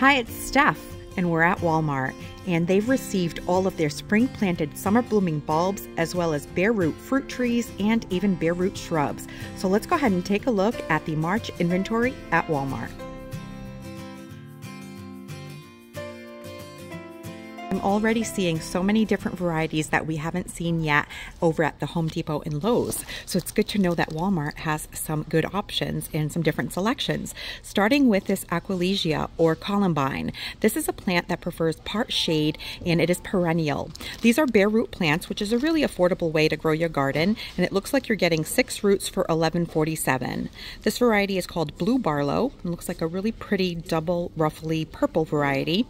Hi, it's Steph, and we're at Walmart, and they've received all of their spring-planted summer-blooming bulbs as well as bare root fruit trees and even bare root shrubs. So let's go ahead and take a look at the March inventory at Walmart. I'm already seeing so many different varieties that we haven't seen yet over at the Home Depot and Lowe's. So it's good to know that Walmart has some good options and some different selections. Starting with this Aquilegia or Columbine. This is a plant that prefers part shade and it is perennial. These are bare root plants, which is a really affordable way to grow your garden. And it looks like you're getting 6 roots for $11.47. This variety is called Blue Barlow. It looks like a really pretty double ruffly purple variety.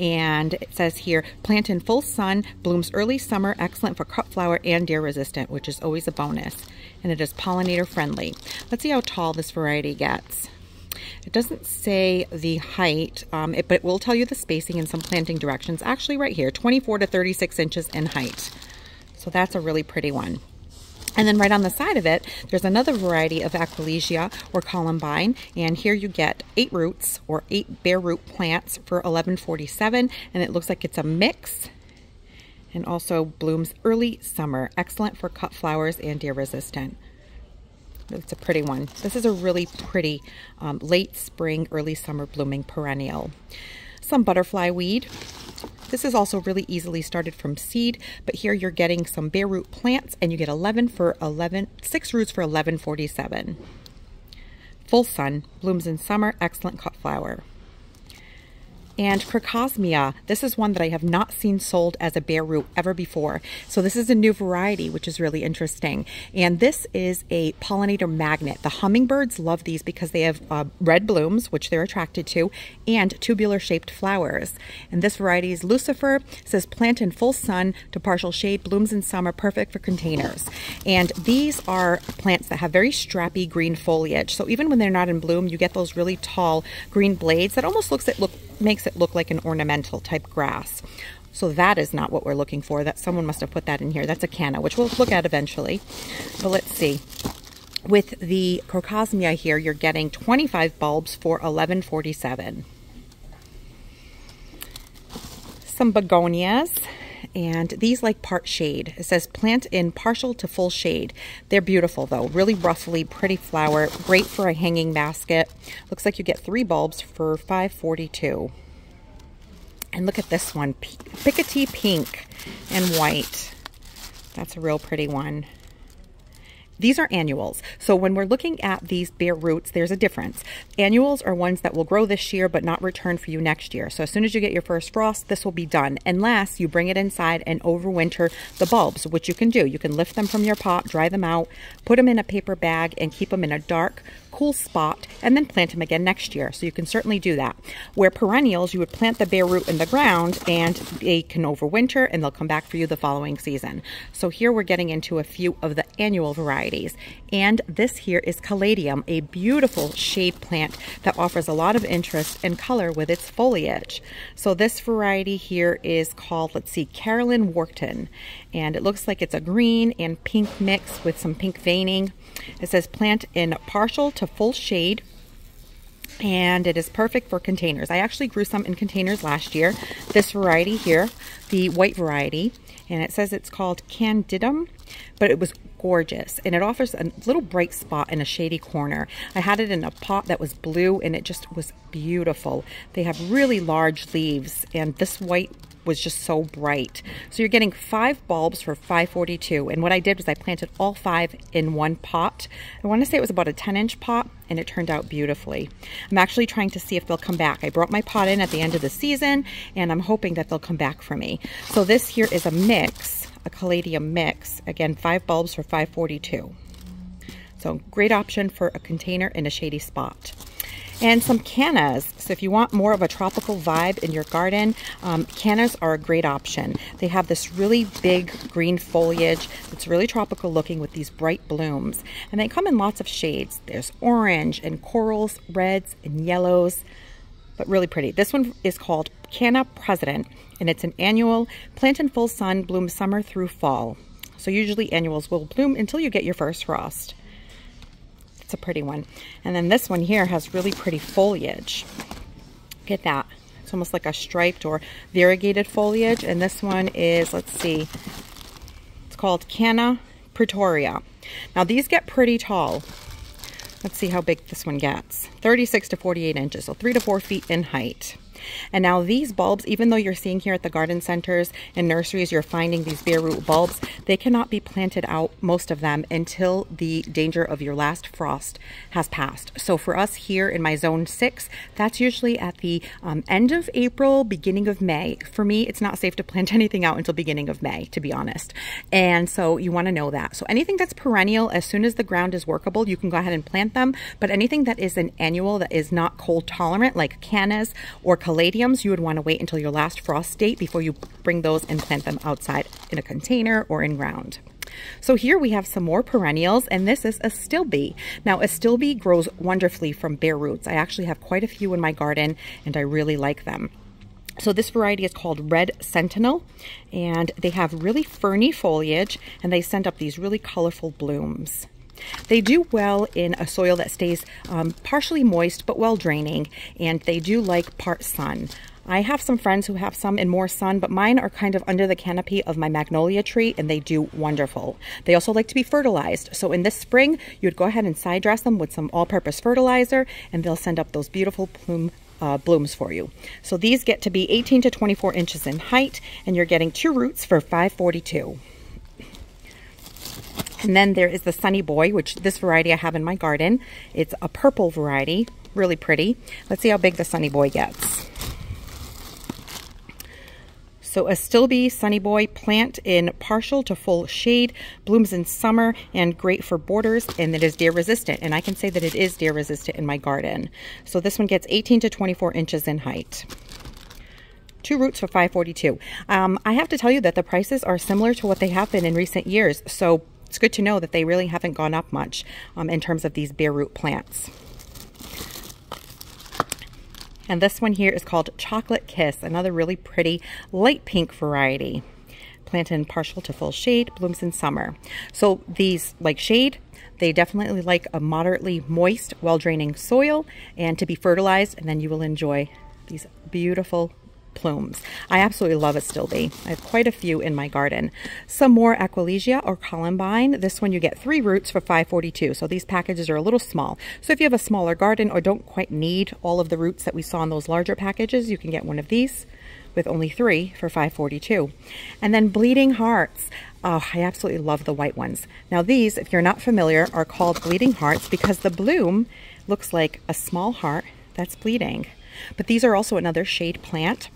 And it says here, plant in full sun, blooms early summer, excellent for cut flower and deer resistant, which is always a bonus. And it is pollinator friendly. Let's see how tall this variety gets. It doesn't say the height, but it will tell you the spacing and some planting directions. Actually right here, 24 to 36 inches in height. So that's a really pretty one. And then right on the side of it, there's another variety of Aquilegia or Columbine. And here you get 8 roots or 8 bare root plants for $11.47. And it looks like it's a mix and also blooms early summer. Excellent for cut flowers and deer resistant. It's a pretty one. This is a really pretty late spring, early summer blooming perennial. Some butterfly weed. This is also really easily started from seed, but here you're getting some bare root plants and you get 6 roots for $11.47. Full sun, blooms in summer, excellent cut flower. And Crocosmia, this is one that I have not seen sold as a bare root ever before. So this is a new variety, which is really interesting. And this is a pollinator magnet. The hummingbirds love these because they have red blooms, which they're attracted to, and tubular shaped flowers. And this variety is Lucifer. It says plant in full sun to partial shade, blooms in summer, perfect for containers. And these are plants that have very strappy green foliage. So even when they're not in bloom, you get those really tall green blades that almost makes it look like an ornamental type grass. So that is not what we're looking for. That someone must have put that in here. That's a canna, which we'll look at eventually. But let's see. With the Crocosmia here, you're getting 25 bulbs for $11.47. Some begonias. And these like part shade. It says plant in partial to full shade. They're beautiful though. Really ruffly, pretty flower. Great for a hanging basket. Looks like you get 3 bulbs for $5.42. And look at this one. Picotee pink and white. That's a real pretty one. These are annuals. So when we're looking at these bare roots, there's a difference. Annuals are ones that will grow this year but not return for you next year. So as soon as you get your first frost, this will be done unless you bring it inside and overwinter the bulbs, which you can do. You can lift them from your pot, dry them out, put them in a paper bag and keep them in a dark, cool spot and then plant them again next year. So you can certainly do that. Where perennials, you would plant the bare root in the ground and they can overwinter and they'll come back for you the following season. So here we're getting into a few of the annual varieties. And this here is Caladium, a beautiful shade plant that offers a lot of interest and color with its foliage. So this variety here is called, let's see, Carolyn Wharton. And it looks like it's a green and pink mix with some pink veining. It says plant in partial to full shade. And it is perfect for containers. I actually grew some in containers last year. This variety here, the white variety, and it says it's called Candidum, but it was gorgeous. And it offers a little bright spot in a shady corner. I had it in a pot that was blue and it just was beautiful. They have really large leaves and this white was just so bright. So you're getting 5 bulbs for $5.42. And what I did was I planted all 5 in one pot. I want to say it was about a 10-inch pot and it turned out beautifully. I'm actually trying to see if they'll come back. I brought my pot in at the end of the season and I'm hoping that they'll come back for me. So this here is a mix, a Caladium mix. Again, 5 bulbs for $5.42. So great option for a container in a shady spot. And some cannas, so if you want more of a tropical vibe in your garden, cannas are a great option. They have this really big green foliage that's really tropical looking with these bright blooms. And they come in lots of shades. There's orange and corals, reds and yellows, but really pretty. This one is called Canna President, and it's an annual. Plant in full sun, bloom summer through fall. So usually annuals will bloom until you get your first frost. A pretty one. And then this one here has really pretty foliage. Look at that. It's almost like a striped or variegated foliage. And this one is, let's see, it's called Canna Pretoria. Now these get pretty tall. Let's see how big this one gets. 36 to 48 inches, so 3 to 4 feet in height. And now these bulbs, even though you're seeing here at the garden centers and nurseries, you're finding these bare root bulbs, they cannot be planted out, most of them, until the danger of your last frost has passed. So for us here in my zone 6, that's usually at the end of April, beginning of May. For me, it's not safe to plant anything out until beginning of May, to be honest. And so you want to know that. So anything that's perennial, as soon as the ground is workable, you can go ahead and plant them. But anything that is an annual, that is not cold tolerant, like cannas or caladiums, you would want to wait until your last frost date before you bring those and plant them outside in a container or in ground. So here we have some more perennials, and this is Astilbe. Now Astilbe grows wonderfully from bare roots. I actually have quite a few in my garden and I really like them. So this variety is called Red Sentinel, and they have really ferny foliage and they send up these really colorful blooms. They do well in a soil that stays partially moist but well draining, and they do like part sun. I have some friends who have some in more sun, but mine are kind of under the canopy of my magnolia tree, and they do wonderful. They also like to be fertilized. So in this spring, you'd go ahead and side dress them with some all-purpose fertilizer, and they'll send up those beautiful blooms for you. So these get to be 18 to 24 inches in height, and you're getting 2 roots for $5.42. And then there is the Sunny Boy, which this variety I have in my garden. It's a purple variety, really pretty. Let's see how big the Sunny Boy gets. So Astilbe Sunny Boy, plant in partial to full shade, blooms in summer, and great for borders, and it is deer resistant. And I can say that it is deer resistant in my garden. So this one gets 18 to 24 inches in height. 2 roots for $5.42. I have to tell you that the prices are similar to what they have been in recent years. So it's good to know that they really haven't gone up much in terms of these bare root plants. And this one here is called Chocolate Kiss, another really pretty light pink variety. Plant in partial to full shade, blooms in summer. So these like shade, they definitely like a moderately moist, well-draining soil and to be fertilized, and then you will enjoy these beautiful plumes. I absolutely love Astilbe. I have quite a few in my garden. Some more Aquilegia or Columbine. This one you get 3 roots for $5.42. So these packages are a little small. So if you have a smaller garden or don't quite need all of the roots that we saw in those larger packages, you can get one of these with only 3 for $5.42. And then Bleeding Hearts. Oh, I absolutely love the white ones. Now these, if you're not familiar, are called Bleeding Hearts because the bloom looks like a small heart that's bleeding. But these are also another shade plant.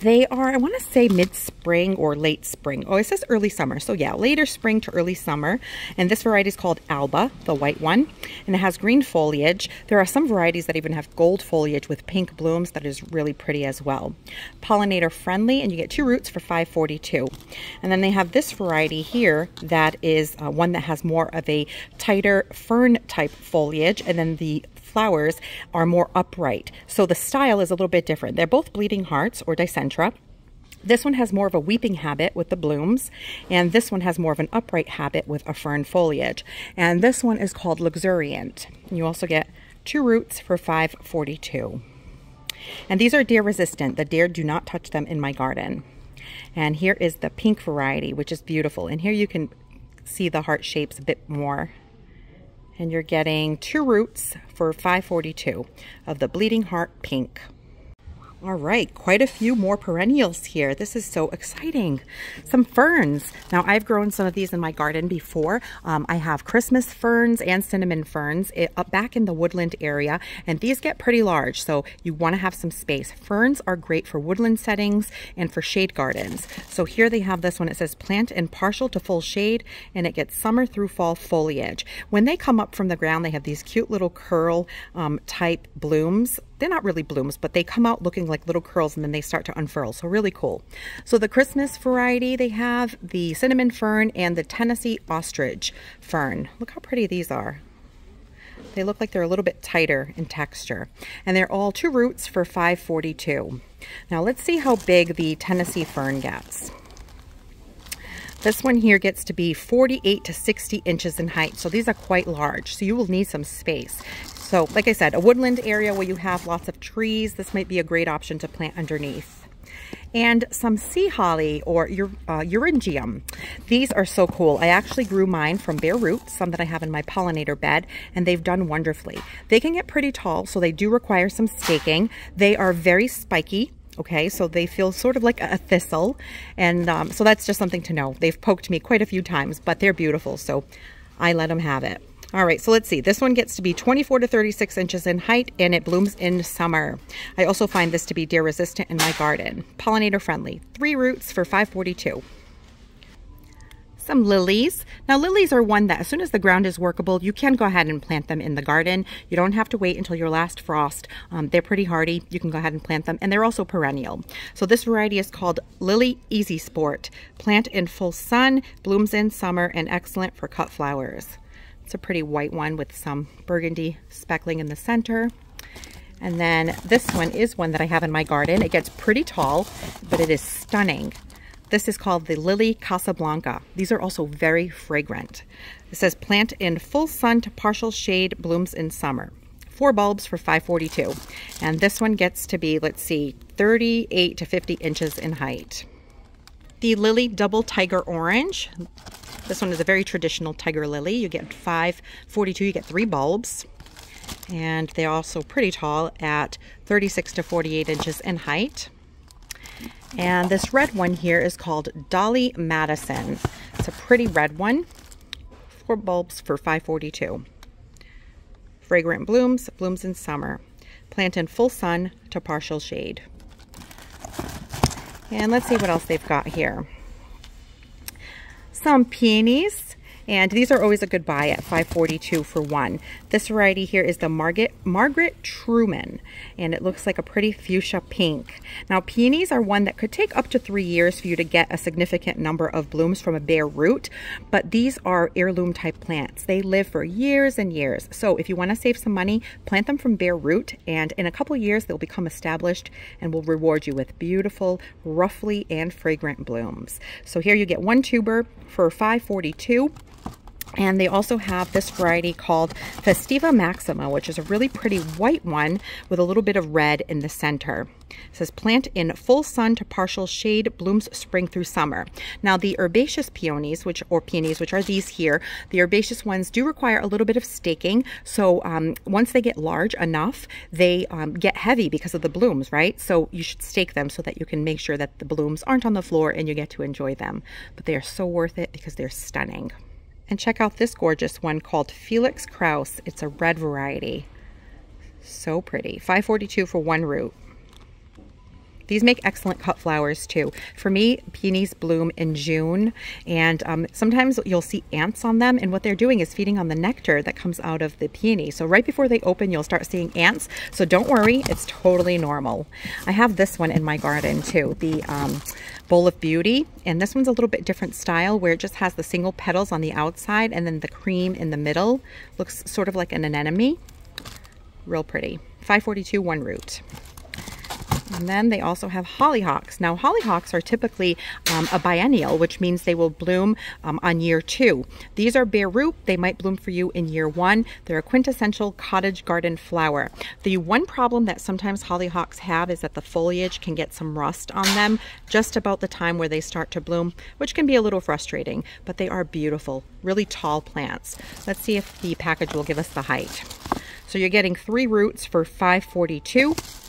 They are, I want to say mid-spring or late spring. Oh, it says early summer. So yeah, later spring to early summer. And this variety is called Alba, the white one. And it has green foliage. There are some varieties that even have gold foliage with pink blooms. That is really pretty as well. Pollinator friendly, and you get 2 roots for $5.42. And then they have this variety here that is one that has more of a tighter fern type foliage. And then the flowers are more upright. So the style is a little bit different. They're both Bleeding Hearts or Dicentra. This one has more of a weeping habit with the blooms, and this one has more of an upright habit with a fern foliage. And this one is called Luxuriant. You also get 2 roots for $5.42. And these are deer resistant. The deer do not touch them in my garden. And here is the pink variety, which is beautiful. And here you can see the heart shapes a bit more. And you're getting 2 roots for $5.42 of the Bleeding Heart Pink. All right, quite a few more perennials here. This is so exciting. Some ferns. Now, I've grown some of these in my garden before. I have Christmas ferns and cinnamon ferns up back in the woodland area, and these get pretty large, so you want to have some space. Ferns are great for woodland settings and for shade gardens. So here they have this one. It says plant in partial to full shade, and it gets summer through fall foliage. When they come up from the ground, they have these cute little curl type blooms. They're not really blooms, but they come out looking like little curls, and then they start to unfurl. So really cool. So the Christmas variety, they have the cinnamon fern and the Tennessee ostrich fern. Look how pretty these are. They look like they're a little bit tighter in texture, and they're all 2 roots for $5.42. Now let's see how big the Tennessee fern gets. This one here gets to be 48 to 60 inches in height. So these are quite large. So you will need some space. So like I said, a woodland area where you have lots of trees, this might be a great option to plant underneath. And some sea holly or Eryngium. These are so cool. I actually grew mine from bare roots, some that I have in my pollinator bed, and they've done wonderfully. They can get pretty tall, so they do require some staking. They are very spiky. Okay, so they feel sort of like a thistle, and so that's just something to know. They've poked me quite a few times, but they're beautiful, so I let them have it. All right, so let's see. This one gets to be 24 to 36 inches in height, and it blooms in summer. I also find this to be deer resistant in my garden. Pollinator friendly. 3 roots for $5.42. Some lilies. Now lilies are one that as soon as the ground is workable, you can go ahead and plant them in the garden. You don't have to wait until your last frost. They're pretty hardy. You can go ahead and plant them, and they're also perennial. So this variety is called Lily Easy Sport. Plant in full sun, blooms in summer, and excellent for cut flowers. It's a pretty white one with some burgundy speckling in the center. And then this one is one that I have in my garden. It gets pretty tall, but it is stunning. This is called the Lily Casablanca. These are also very fragrant. It says plant in full sun to partial shade, blooms in summer. 4 bulbs for $5.42. And this one gets to be, let's see, 38 to 50 inches in height. The Lily Double Tiger Orange. This one is a very traditional tiger lily. You get $5.42, you get 3 bulbs. And they're also pretty tall at 36 to 48 inches in height. And this red one here is called Dolly Madison. It's a pretty red one. 4 bulbs for $5.42. Fragrant blooms, blooms in summer. Plant in full sun to partial shade. And let's see what else they've got here. Some peonies. And these are always a good buy at $5.42 for 1. This variety here is the Margaret Truman, and it looks like a pretty fuchsia pink. Now peonies are one that could take up to 3 years for you to get a significant number of blooms from a bare root, but these are heirloom type plants. They live for years and years. So if you want to save some money, plant them from bare root, and in a couple years they'll become established and will reward you with beautiful, ruffly, and fragrant blooms. So here you get 1 tuber for $5.42. And they also have this variety called Festiva Maxima, which is a really pretty white one with a little bit of red in the center. It says plant in full sun to partial shade, blooms spring through summer. Now the herbaceous peonies, which are these here, the herbaceous ones do require a little bit of staking. So once they get large enough, they get heavy because of the blooms, right? So you should stake them so that you can make sure that the blooms aren't on the floor and you get to enjoy them. But they are so worth it because they're stunning. And check out this gorgeous one called Felix Kraus. It's a red variety. So pretty. $5.42 for 1 root. These make excellent cut flowers too. For me, peonies bloom in June, and sometimes you'll see ants on them, and what they're doing is feeding on the nectar that comes out of the peony. So right before they open, you'll start seeing ants. So don't worry, it's totally normal. I have this one in my garden too, the Bowl of Beauty, and this one's a little bit different style where it just has the single petals on the outside and then the cream in the middle. Looks sort of like an anemone. Real pretty. $5.42, 1 root. And then they also have hollyhocks. Now hollyhocks are typically a biennial, which means they will bloom on year 2. These are bare root. They might bloom for you in year 1. They're a quintessential cottage garden flower. The one problem that sometimes hollyhocks have is that the foliage can get some rust on them just about the time where they start to bloom, which can be a little frustrating, but they are beautiful, really tall plants. Let's see if the package will give us the height. So you're getting 3 roots for $5.42.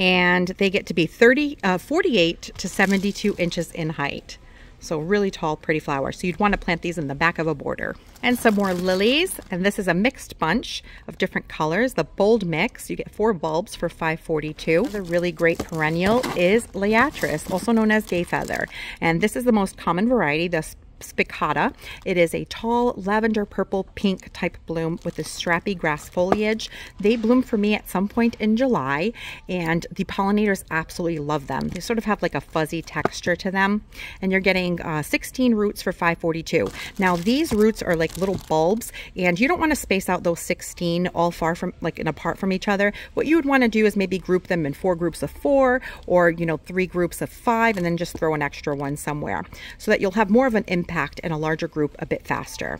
And they get to be 48 to 72 inches in height. So really tall, pretty flower. So you'd want to plant these in the back of a border. And some more lilies. And this is a mixed bunch of different colors. The Bold Mix, you get 4 bulbs for $5.42. The really great perennial is Liatris, also known as Day Feather. And this is the most common variety, the Spicata. It is a tall lavender purple pink type bloom with a strappy grass foliage. They bloom for me at some point in July, and the pollinators absolutely love them. They sort of have like a fuzzy texture to them, and you're getting 16 roots for $5.42. Now these roots are like little bulbs, and you don't want to space out those 16 all far from apart from each other. What you would want to do is maybe group them in 4 groups of 4, or 3 groups of 5, and then just throw an extra one somewhere so that you'll have more of an impact and a larger group a bit faster.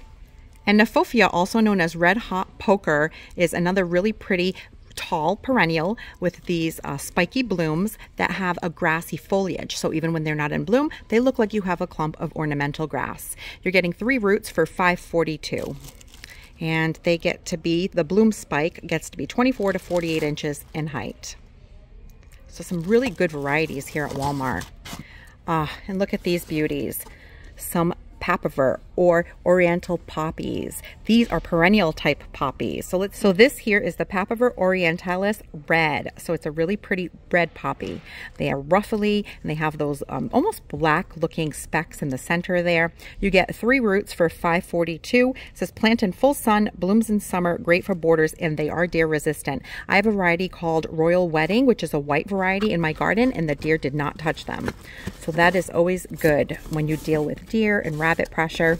And Nephofia, also known as Red Hot Poker, is another really pretty tall perennial with these spiky blooms that have a grassy foliage. So even when they're not in bloom, they look like you have a clump of ornamental grass. You're getting 3 roots for $5.42. And they get to be, the bloom spike gets to be 24 to 48 inches in height. So some really good varieties here at Walmart. And look at these beauties. Some papaver or oriental poppies. These are perennial type poppies. So this here is the Papaver orientalis red. So it's a really pretty red poppy. They are ruffly and they have those almost black looking specks in the center there. You get 3 roots for $5.42. It says plant in full sun, blooms in summer, great for borders, and they are deer resistant. I have a variety called Royal Wedding, which is a white variety in my garden, and the deer did not touch them. So that is always good when you deal with deer and rabbit pressure.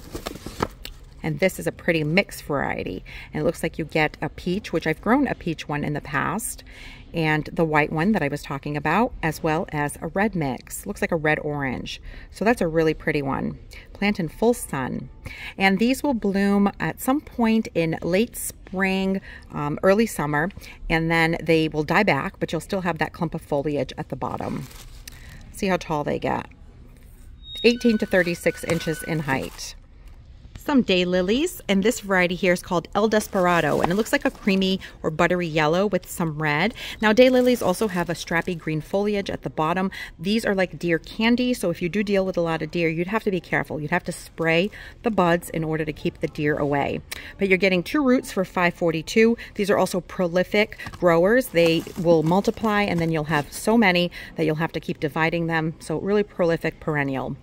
And this is a pretty mixed variety, and it looks like you get a peach, which I've grown a peach one in the past, and the white one that I was talking about, as well as a red mix. Looks like a red orange. So that's a really pretty one. Plant in full sun. And these will bloom at some point in late spring, early summer, and then they will die back, but you'll still have that clump of foliage at the bottom. See how tall they get. 18 to 36 inches in height. Some daylilies, and this variety here is called El Desperado, and it looks like a creamy or buttery yellow with some red. Now daylilies also have a strappy green foliage at the bottom. These are like deer candy, so if you do deal with a lot of deer, you'd have to be careful. You'd have to spray the buds in order to keep the deer away. But you're getting 2 roots for $5.42. These are also prolific growers. They will multiply, and then you'll have so many that you'll have to keep dividing them. So really prolific perennial.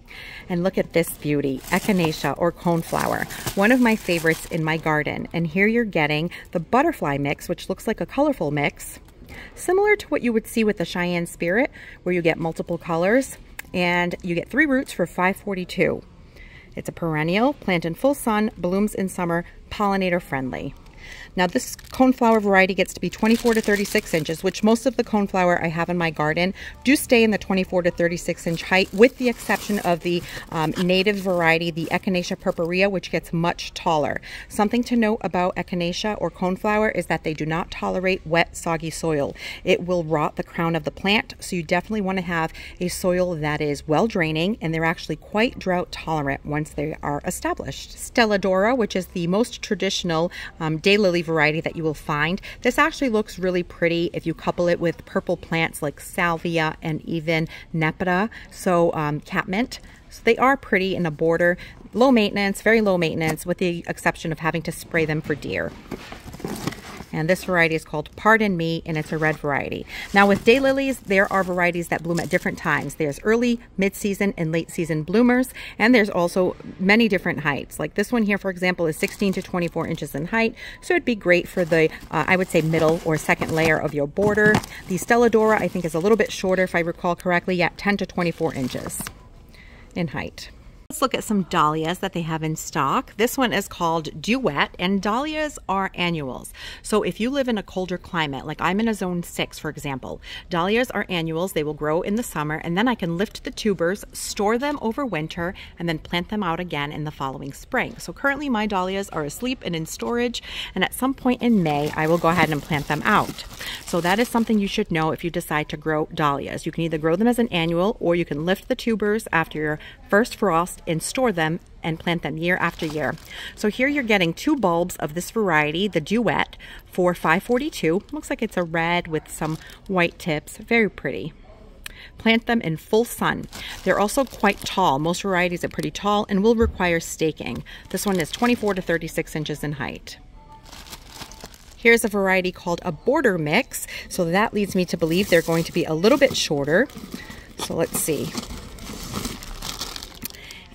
And look at this beauty, Echinacea or coneflower. One of my favorites in my garden, and here you're getting the butterfly mix, which looks like a colorful mix, similar to what you would see with the Cheyenne Spirit, where you get multiple colors, and you get 3 roots for $5.42. It's a perennial, plant in full sun, blooms in summer, pollinator friendly. Now this coneflower variety gets to be 24 to 36 inches, which most of the coneflower I have in my garden do stay in the 24 to 36 inch height, with the exception of the native variety, the Echinacea purpurea, which gets much taller. Something to note about Echinacea or coneflower is that they do not tolerate wet, soggy soil. It will rot the crown of the plant, so you definitely want to have a soil that is well draining, and they're actually quite drought tolerant once they are established. Stella d'ora, which is the most traditional daylily variety that you will find. This actually looks really pretty if you couple it with purple plants like salvia and even nepeta, so catmint. So they are pretty in a border, low maintenance, very low maintenance, with the exception of having to spray them for deer. And this variety is called Pardon Me, and it's a red variety. Now with daylilies, there are varieties that bloom at different times. There's early, mid-season, and late-season bloomers, and there's also many different heights. Like this one here, for example, is 16 to 24 inches in height, so it'd be great for the, I would say, middle or second layer of your border. The Stella d'ora, I think, is a little bit shorter, if I recall correctly, yeah, 10 to 24 inches in height. Let's look at some dahlias that they have in stock. This one is called Duet, and dahlias are annuals. So if you live in a colder climate, like I'm in a zone 6, for example, dahlias are annuals. They will grow in the summer, and then I can lift the tubers, store them over winter, and then plant them out again in the following spring. So currently my dahlias are asleep and in storage, and at some point in May, I will go ahead and plant them out. So that is something you should know if you decide to grow dahlias. You can either grow them as an annual, or you can lift the tubers after your first frost and store them and plant them year after year. So here you're getting 2 bulbs of this variety, the Duet, for $5.42. Looks like it's a red with some white tips. Very pretty. Plant them in full sun. They're also quite tall. Most varieties are pretty tall and will require staking. This one is 24 to 36 inches in height. Here's a variety called a border mix. So that leads me to believe they're going to be a little bit shorter. So let's see.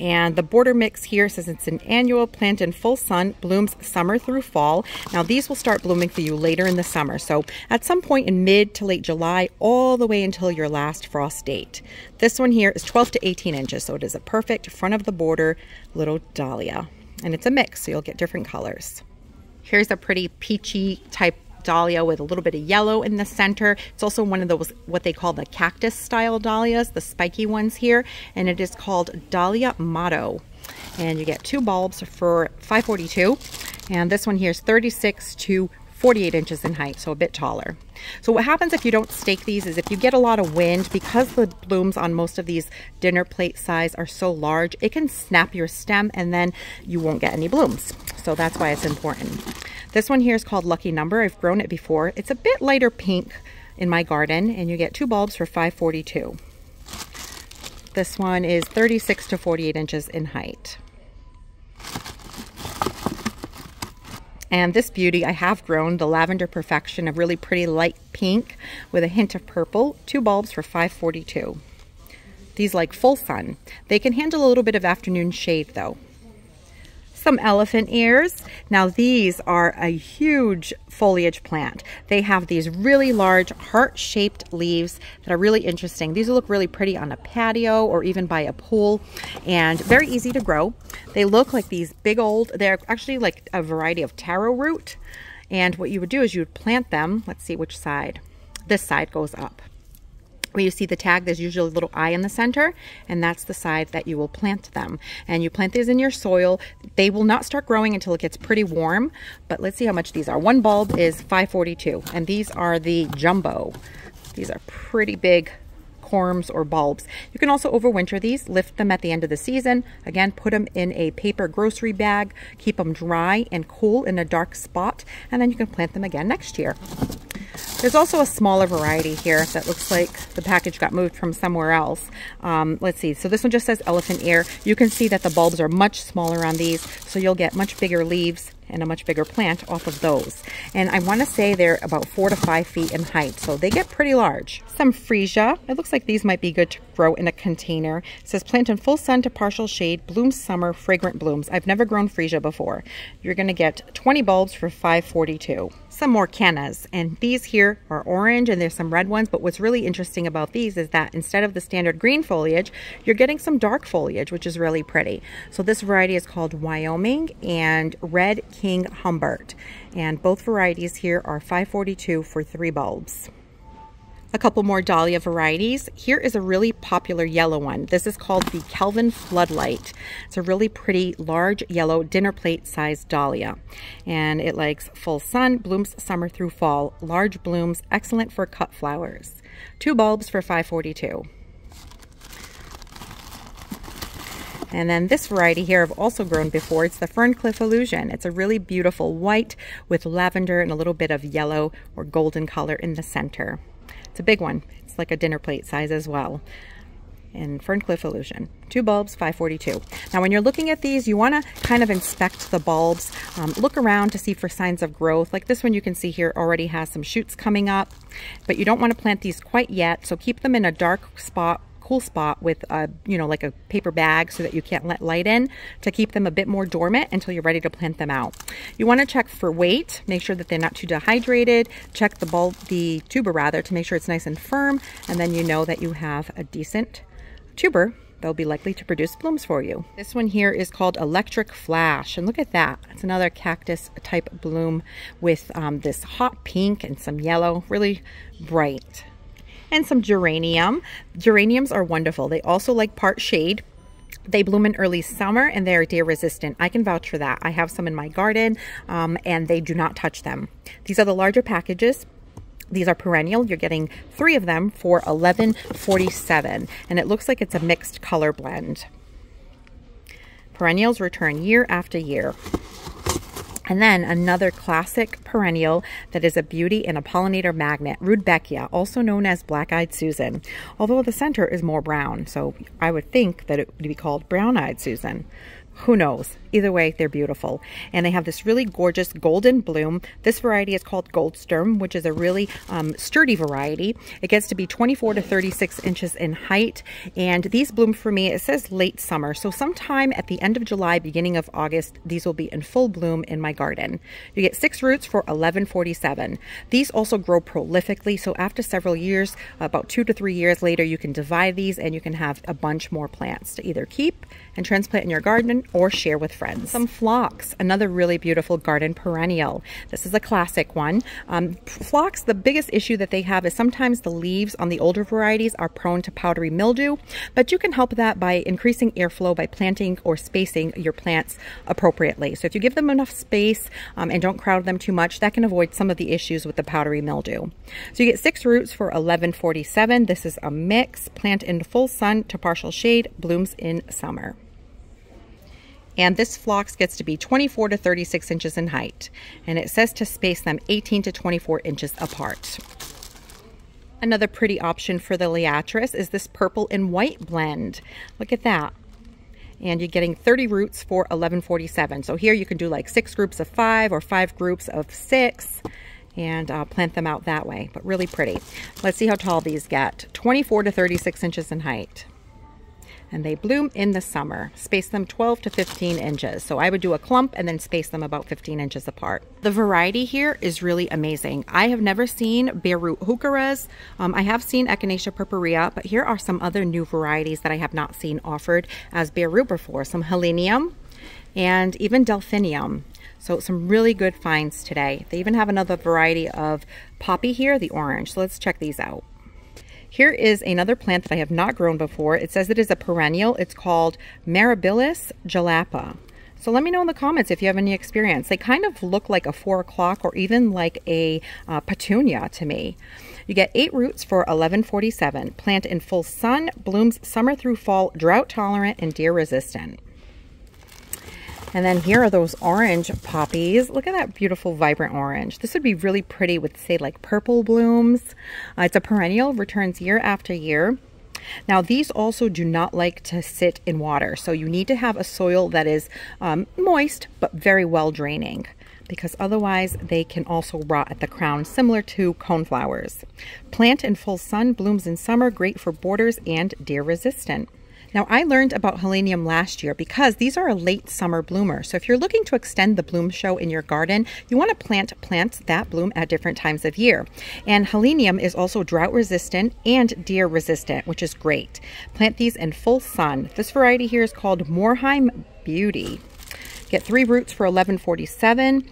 And the border mix here says it's an annual, plant in full sun, blooms summer through fall. Now these will start blooming for you later in the summer. So at some point in mid to late July, all the way until your last frost date. This one here is 12 to 18 inches. So it is a perfect front of the border little dahlia. And it's a mix, so you'll get different colors. Here's a pretty peachy type dahlia with a little bit of yellow in the center. It's also one of those, what they call the cactus style dahlias, the spiky ones here, and it is called Dahlia Motto. and you get two bulbs for $5.42, and this one here is 36 to 48 inches in height, so a bit taller. So what happens if you don't stake these is if you get a lot of wind, because the blooms on most of these dinner plate size are so large, it can snap your stem and then you won't get any blooms. So that's why it's important. This one here is called Lucky Number. I've grown it before. It's a bit lighter pink in my garden, and you get two bulbs for $5.42. This one is 36 to 48 inches in height. And this beauty I have grown, the Lavender Perfection, a really pretty light pink with a hint of purple, two bulbs for $5.42. These like full sun. They can handle a little bit of afternoon shade though. Some elephant ears. Now these are a huge foliage plant. They have these really large heart-shaped leaves that are really interesting. These will look really pretty on a patio or even by a pool, and very easy to grow. They look like these big old, they're actually like a variety of taro root, and what you would do is you'd plant them. Let's see which side. This side goes up. Where you see the tag, there's usually a little eye in the center, and that's the side that you will plant them. And you plant these in your soil. They will not start growing until it gets pretty warm, but let's see how much these are. One bulb is $5.42, and these are the jumbo. These are pretty big corms or bulbs. You can also overwinter these, lift them at the end of the season. Again, put them in a paper grocery bag, keep them dry and cool in a dark spot, and then you can plant them again next year. There's also a smaller variety here that looks like the package got moved from somewhere else. Let's see, so this one just says elephant ear. You can see that the bulbs are much smaller on these, so you'll get much bigger leaves and a much bigger plant off of those. And I want to say they're about 4 to 5 feet in height, so they get pretty large. Some freesia. It looks like these might be good to grow in a container. It says plant in full sun to partial shade, blooms summer, fragrant blooms. I've never grown freesia before. You're going to get 20 bulbs for $5.42. Some more cannas, and these here are orange, and there's some red ones, but what's really interesting about these is that instead of the standard green foliage, you're getting some dark foliage, which is really pretty. So this variety is called Wyoming and Red King Humbert, and both varieties here are $5.42 for 3 bulbs. A couple more dahlia varieties. Here is a really popular yellow one. This is called the Kelvin Floodlight. It's a really pretty large yellow dinner plate sized dahlia, and it likes full sun, blooms summer through fall, large blooms, excellent for cut flowers. 2 bulbs for $5.42. And then this variety here I've also grown before. It's the Ferncliff Illusion. It's a really beautiful white with lavender and a little bit of yellow or golden color in the center. It's a big one. It's like a dinner plate size as well. And Ferncliff Illusion. 2 bulbs, $5.42. Now when you're looking at these, you want to kind of inspect the bulbs. Look around to see for signs of growth. Like this one you can see here already has some shoots coming up. But you don't want to plant these quite yet, so keep them in a dark spot, cool spot with a, you know, like a paper bag so that you can't let light in, to keep them a bit more dormant until you're ready to plant them out. You want to check for weight, make sure that they're not too dehydrated, check the bulb, the tuber rather, to make sure it's nice and firm, and then you know that you have a decent tuber that'll be likely to produce blooms for you. This one here is called Electric Flash, and look at that. It's another cactus type bloom with this hot pink and some yellow, really bright. And some geranium. Geraniums are wonderful. They also like part shade. They bloom in early summer, and they are deer resistant. I can vouch for that. I have some in my garden, and they do not touch them. These are the larger packages. These are perennial. You're getting 3 of them for $11.47, and it looks like it's a mixed color blend. Perennials return year after year. And then another classic perennial that is a beauty and a pollinator magnet, Rudbeckia, also known as Black-Eyed Susan, although the center is more brown, so I would think that it would be called Brown-Eyed Susan. Who knows? Either way, they're beautiful. And they have this really gorgeous golden bloom. This variety is called Goldsturm, which is a really sturdy variety. It gets to be 24 to 36 inches in height. And these bloom for me, it says late summer. So sometime at the end of July, beginning of August, these will be in full bloom in my garden. You get 6 roots for $11.47. These also grow prolifically. So after several years, about 2 to 3 years later, you can divide these and you can have a bunch more plants to either keep and transplant in your garden garden or share with friends. Some phlox, another really beautiful garden perennial. This is a classic one. Phlox, the biggest issue that they have is sometimes the leaves on the older varieties are prone to powdery mildew, but you can help that by increasing airflow by planting or spacing your plants appropriately. So if you give them enough space and don't crowd them too much, that can avoid some of the issues with the powdery mildew. So you get 6 roots for $11.47. This is a mix. Plant in full sun to partial shade. Blooms in summer. And this phlox gets to be 24 to 36 inches in height. And it says to space them 18 to 24 inches apart. Another pretty option for the Liatris is this purple and white blend. Look at that. And you're getting 30 roots for $11.47. So here you can do like 6 groups of 5 or 5 groups of 6 and plant them out that way, but really pretty. Let's see how tall these get. 24 to 36 inches in height. And they bloom in the summer. Space them 12 to 15 inches. So I would do a clump and then space them about 15 inches apart. The variety here is really amazing. I have never seen bare root heucheras. I have seen Echinacea purpurea, but here are some other new varieties that I have not seen offered as bare root before. Some Helenium and even Delphinium. So some really good finds today. They even have another variety of poppy here, the orange. So let's check these out. Here is another plant that I have not grown before. It says it is a perennial. It's called Mirabilis jalapa. So let me know in the comments if you have any experience. They kind of look like a 4 o'clock or even like a petunia to me. You get 8 roots for $11.47. Plant in full sun, blooms summer through fall, drought tolerant and deer resistant. And then here are those orange poppies. Look at that beautiful, vibrant orange. This would be really pretty with, say, like purple blooms. It's a perennial, returns year after year. Now, these also do not like to sit in water. So you need to have a soil that is moist, but very well draining, because otherwise they can also rot at the crown, similar to coneflowers. Plant in full sun, blooms in summer, great for borders and deer resistant. Now, I learned about Helenium last year because these are a late summer bloomer. So if you're looking to extend the bloom show in your garden, you want to plant plants that bloom at different times of year. And Helenium is also drought resistant and deer resistant, which is great. Plant these in full sun. This variety here is called Moorheim Beauty. Get 3 roots for $11.47.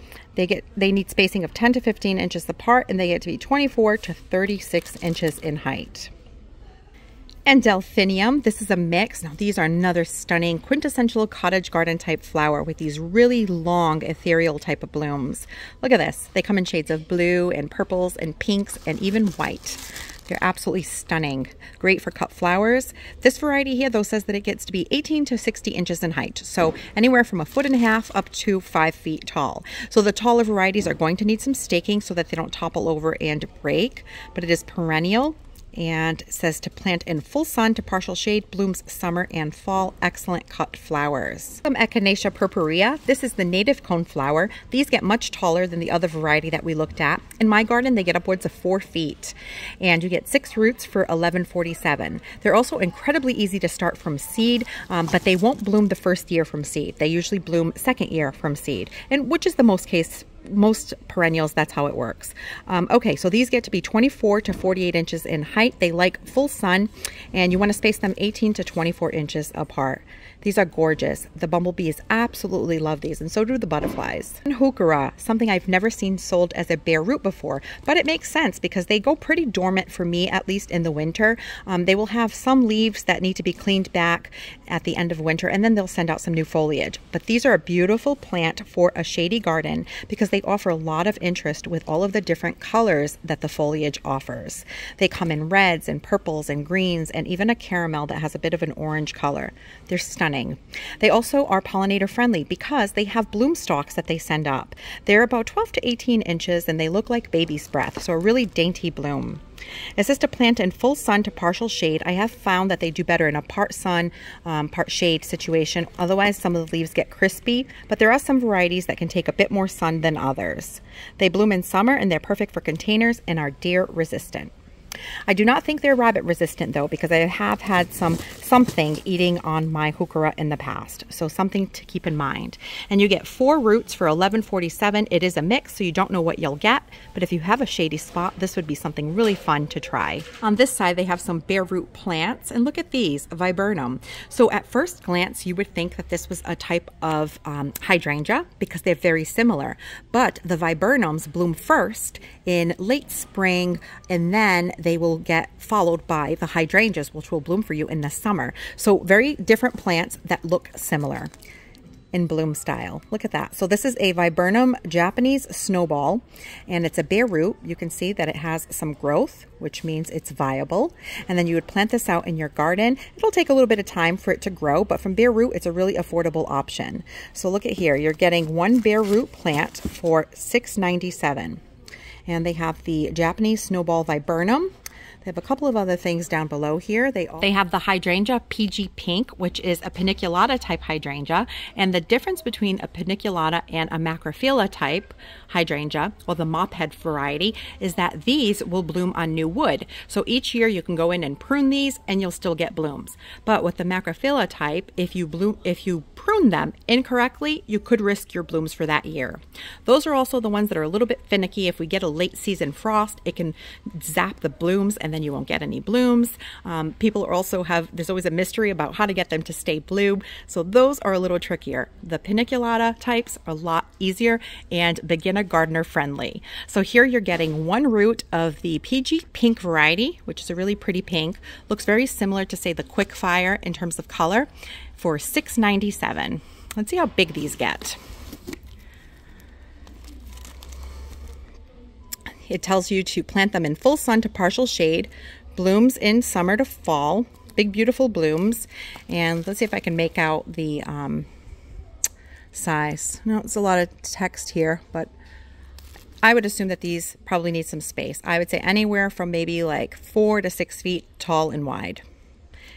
They need spacing of 10 to 15 inches apart, and they get to be 24 to 36 inches in height. And Delphinium, this is a mix. Now these are another stunning quintessential cottage garden type flower with these really long ethereal type of blooms. Look at this. They come in shades of blue and purples and pinks and even white. They're absolutely stunning. Great for cut flowers. This variety here though says that it gets to be 18 to 60 inches in height. So anywhere from 1.5 feet up to 5 feet tall. So the taller varieties are going to need some staking so that they don't topple over and break, but it is perennial. And says to plant in full sun to partial shade, blooms summer and fall, excellent cut flowers. Some Echinacea purpurea. This is the native cone flower. These get much taller than the other variety that we looked at. In my garden, they get upwards of 4 feet. And you get 6 roots for $11.47. They're also incredibly easy to start from seed, but they won't bloom the first year from seed. They usually bloom second year from seed, and which is the most case. Most perennials, that's how it works. Okay, so these get to be 24 to 48 inches in height. They like full sun, and you want to space them 18 to 24 inches apart. These are gorgeous. The bumblebees absolutely love these, and so do the butterflies. And Heuchera, something I've never seen sold as a bare root before, but it makes sense because they go pretty dormant for me, at least in the winter. They will have some leaves that need to be cleaned back at the end of winter, and then they'll send out some new foliage. But these are a beautiful plant for a shady garden because they offer a lot of interest with all of the different colors that the foliage offers. They come in reds and purples and greens and even a caramel that has a bit of an orange color. They're stunning. They also are pollinator friendly because they have bloom stalks that they send up. They're about 12 to 18 inches and they look like baby's breath, so a really dainty bloom. It says to plant in full sun to partial shade. I have found that they do better in a part sun, part shade situation. Otherwise, some of the leaves get crispy, but there are some varieties that can take a bit more sun than others. They bloom in summer and they're perfect for containers and are deer resistant. I do not think they're rabbit resistant though, because I have had something eating on my Heuchera in the past. So something to keep in mind. And you get 4 roots for $11.47. It is a mix, so you don't know what you'll get. But if you have a shady spot, this would be something really fun to try. On this side, they have some bare root plants. And look at these, viburnum. So at first glance, you would think that this was a type of hydrangea because they're very similar. But the viburnums bloom first in late spring, and then they will get followed by the hydrangeas, which will bloom for you in the summer. So very different plants that look similar in bloom style. Look at that. So this is a viburnum Japanese snowball, and it's a bare root. You can see that it has some growth, which means it's viable. And then you would plant this out in your garden. It'll take a little bit of time for it to grow, but from bare root, it's a really affordable option. So look at here, you're getting 1 bare root plant for $6.97. And they have the Japanese snowball viburnum. They have a couple of other things down below here. They have the hydrangea PG Pink, which is a paniculata type hydrangea. And the difference between a paniculata and a macrophylla type hydrangea, or the mop head variety, is that these will bloom on new wood. So each year you can go in and prune these and you'll still get blooms. But with the macrophylla type, if you prune them incorrectly, you could risk your blooms for that year. Those are also the ones that are a little bit finicky. If we get a late season frost, it can zap the blooms and then you won't get any blooms. People also there's always a mystery about how to get them to stay blue. So those are a little trickier. The paniculata types are a lot easier and beginner gardener friendly. So here you're getting 1 root of the PG Pink variety, which is a really pretty pink. Looks very similar to, say, the Quick Fire in terms of color, for $6.97. Let's see how big these get. It tells you to plant them in full sun to partial shade, blooms in summer to fall, big beautiful blooms. And let's see if I can make out the size. No, it's a lot of text here, but I would assume that these probably need some space. I would say anywhere from maybe like 4 to 6 feet tall and wide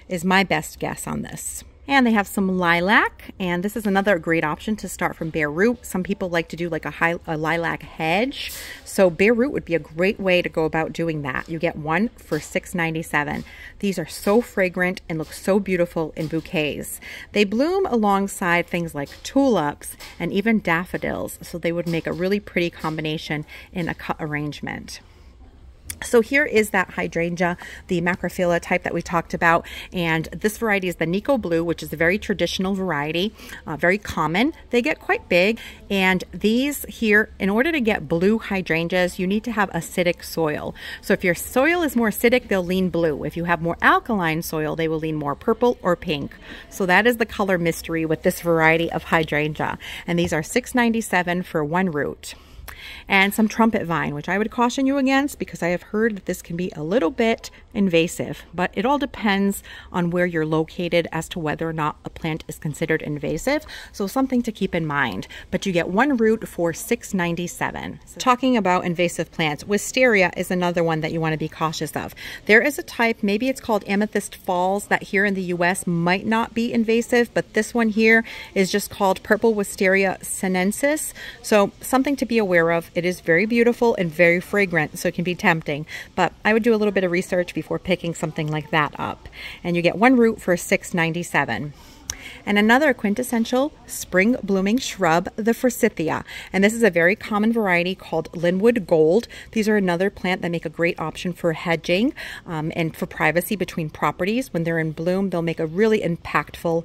is my best guess on this. And they have some lilac, and this is another great option to start from bare root. Some people like to do like a lilac hedge, so bare root would be a great way to go about doing that. You get 1 for $6.97. These are so fragrant and look so beautiful in bouquets. They bloom alongside things like tulips and even daffodils, so they would make a really pretty combination in a cut arrangement. So here is that hydrangea, the macrophylla type that we talked about, and this variety is the Nico Blue, which is a very traditional variety, very common. They get quite big, and these here, in order to get blue hydrangeas, you need to have acidic soil. So if your soil is more acidic, they'll lean blue. If you have more alkaline soil, they will lean more purple or pink. So that is the color mystery with this variety of hydrangea, and these are $6.97 for 1 root. And some trumpet vine, which I would caution you against because I have heard that this can be a little bit invasive, but it all depends on where you're located as to whether or not a plant is considered invasive. So something to keep in mind, but you get 1 root for $6.97. So talking about invasive plants, wisteria is another one that you want to be cautious of. There is a type, maybe it's called Amethyst Falls, that here in the US might not be invasive, but this one here is just called purple wisteria sinensis. So something to be aware of. It is very beautiful and very fragrant, so it can be tempting, but I would do a little bit of research before picking something like that up. And you get 1 root for $6.97. And another quintessential spring blooming shrub, the forsythia. And this is a very common variety called Linwood Gold. These are another plant that make a great option for hedging and for privacy between properties. When they're in bloom, they'll make a really impactful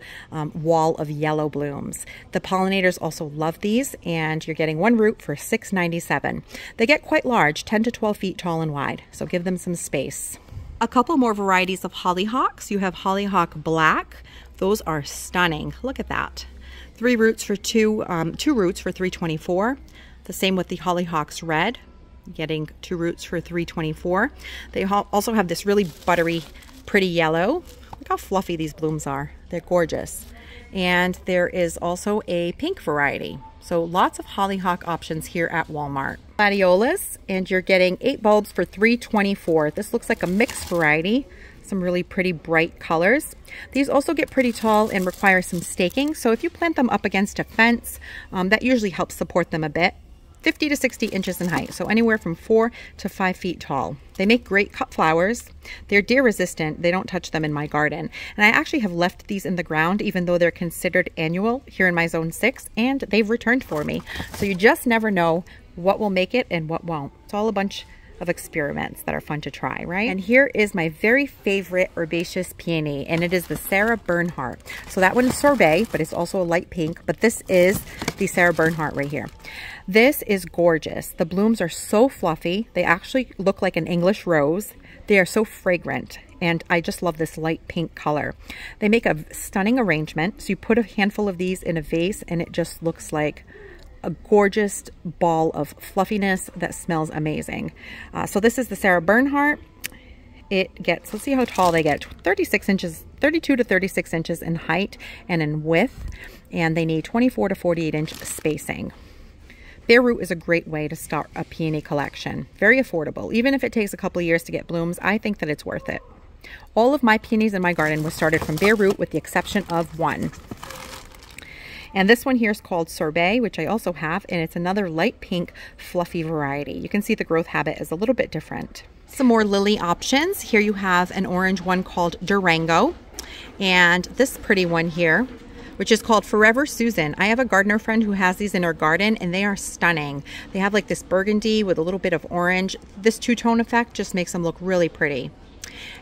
wall of yellow blooms. The pollinators also love these, and you're getting 1 root for $6.97. They get quite large, 10 to 12 feet tall and wide, so give them some space. A couple more varieties of hollyhocks. You have hollyhock black. Those are stunning. Look at that. 3 roots for two roots for $3.24. The same with the hollyhocks red, getting 2 roots for $3.24. They also have this really buttery, pretty yellow. Look how fluffy these blooms are. They're gorgeous. And there is also a pink variety. So lots of hollyhock options here at Walmart. Gladiolas, and you're getting 8 bulbs for $3.24. This looks like a mixed variety. Some really pretty bright colors. These also get pretty tall and require some staking, so if you plant them up against a fence, that usually helps support them a bit. 50 to 60 inches in height, so anywhere from 4 to 5 feet tall. They make great cut flowers. They're deer resistant. They don't touch them in my garden. And I actually have left these in the ground even though they're considered annual here in my zone 6, and they've returned for me. So you just never know what will make it and what won't. It's all a bunch of experiments that are fun to try, right? And here is my very favorite herbaceous peony, and it is the Sarah Bernhardt. So that one's Sorbet, but it's also a light pink, but this is the Sarah Bernhardt right here. This is gorgeous. The blooms are so fluffy. They actually look like an English rose. They are so fragrant, and I just love this light pink color. They make a stunning arrangement. So you put a handful of these in a vase and it just looks like a gorgeous ball of fluffiness that smells amazing. So this is the Sarah Bernhardt. It gets, let's see how tall they get, 36 inches, 32 to 36 inches in height and in width, and they need 24 to 48 inch spacing. Bare root is a great way to start a peony collection. Very affordable. Even if it takes a couple of years to get blooms, I think that it's worth it. All of my peonies in my garden were started from bare root with the exception of one. And this one here is called Sorbet, which I also have, and it's another light pink fluffy variety. You can see the growth habit is a little bit different. Some more lily options. Here you have an orange one called Durango, and this pretty one here, which is called Forever Susan. I have a gardener friend who has these in her garden, and they are stunning. They have like this burgundy with a little bit of orange. This two-tone effect just makes them look really pretty.